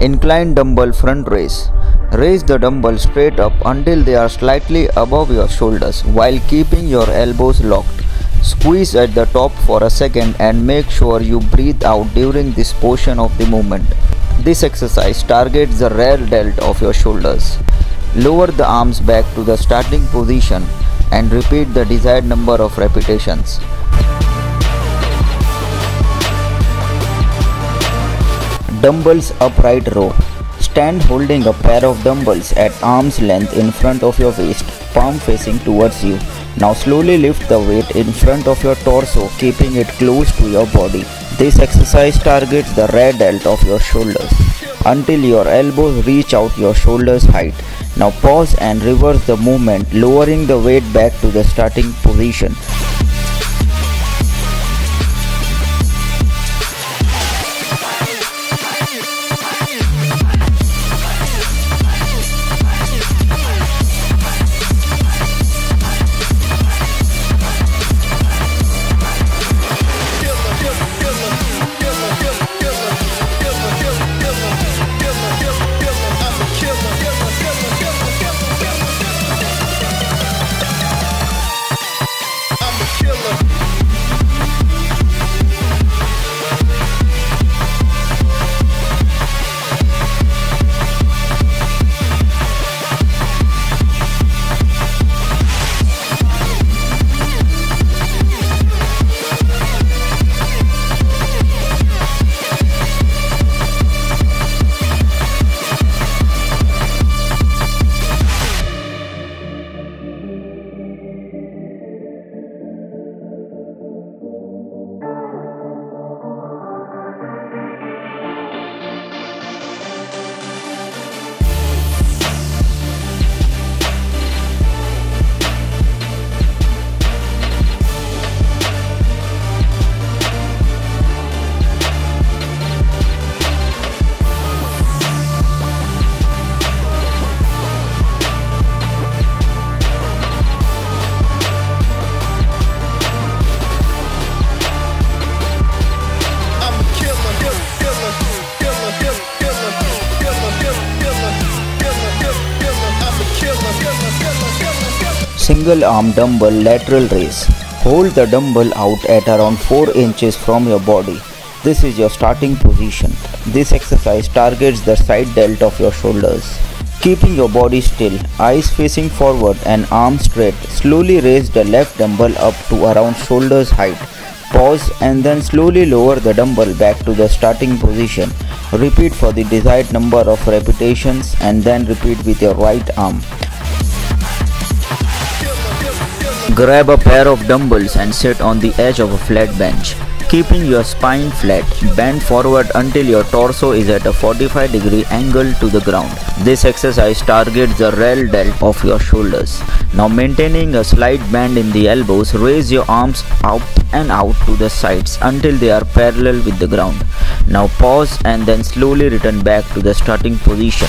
Incline dumbbell front raise. Raise the dumbbell straight up until they are slightly above your shoulders while keeping your elbows locked. Squeeze at the top for a second and make sure you breathe out during this portion of the movement. This exercise targets the rear delt of your shoulders. Lower the arms back to the starting position and repeat the desired number of repetitions. Dumbbells upright row. Stand holding a pair of dumbbells at arm's length in front of your waist, palm facing towards you. Now slowly lift the weight in front of your torso, keeping it close to your body. This exercise targets the rear delt of your shoulders until your elbows reach out your shoulders height. Now pause and reverse the movement, lowering the weight back to the starting position. Single arm dumbbell lateral raise. Hold the dumbbell out at around 4 inches from your body. This is your starting position. This exercise targets the side delt of your shoulders. Keeping your body still, eyes facing forward and arms straight, slowly raise the left dumbbell up to around shoulders height. Pause and then slowly lower the dumbbell back to the starting position. Repeat for the desired number of repetitions and then repeat with your right arm. Grab a pair of dumbbells and sit on the edge of a flat bench. Keeping your spine flat, bend forward until your torso is at a 45-degree angle to the ground. This exercise targets the rear delt of your shoulders. Now maintaining a slight bend in the elbows, raise your arms up and out to the sides until they are parallel with the ground. Now pause and then slowly return back to the starting position.